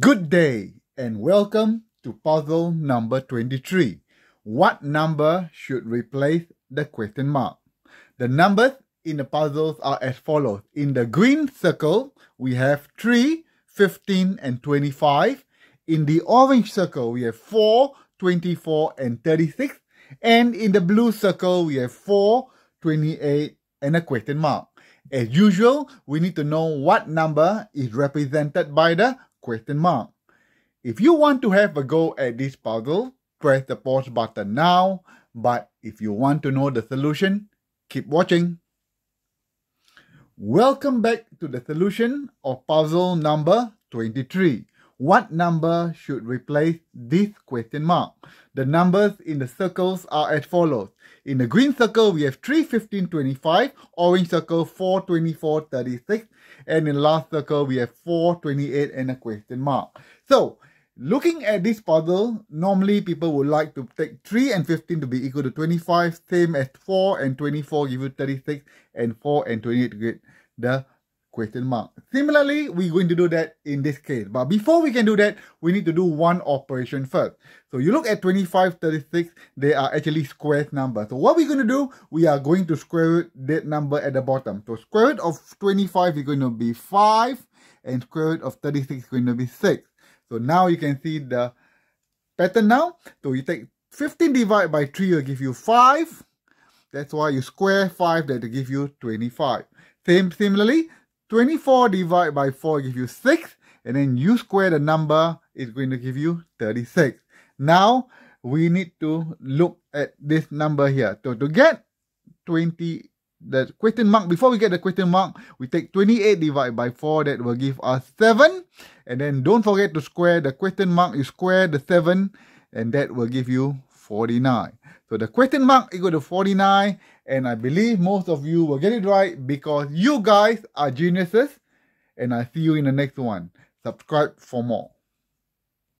Good day and welcome to puzzle number 23. What number should replace the question mark? The numbers in the puzzles are as follows. In the green circle, we have 3, 15 and 25. In the orange circle, we have 4, 24 and 36. And in the blue circle, we have 4, 28 and a question mark. As usual, we need to know what number is represented by the question mark. If you want to have a go at this puzzle, press the pause button now, but if you want to know the solution, keep watching. Welcome back to the solution of puzzle number 23. What number should replace this question mark? The numbers in the circles are as follows. In the green circle, we have 3, 15, 25, orange circle 4, 24, 36, and in the last circle, we have 4, 28, and a question mark. So, looking at this puzzle, normally people would like to take 3 and 15 to be equal to 25, same as 4 and 24 give you 36, and 4 and 28 to get the question mark. Similarly, we're going to do that in this case. But before we can do that, we need to do one operation first. So you look at 25, 36, they are actually squared numbers. So what we're going to do, we are going to square root that number at the bottom. So square root of 25 is going to be 5, and square root of 36 is going to be 6. So now you can see the pattern now. So you take 15 divided by 3 will give you 5. That's why you square 5, that will give you 25. Similarly, 24 divided by 4 gives you 6, and then you square the number, it's going to give you 36. Now, we need to look at this number here. So, to get the question mark, before we get the question mark, we take 28 divided by 4, that will give us 7. And then, don't forget to square the question mark, you square the 7, and that will give you 49. So, the question mark equal to 49, and I believe most of you will get it right because you guys are geniuses, and I see you in the next one. Subscribe for more.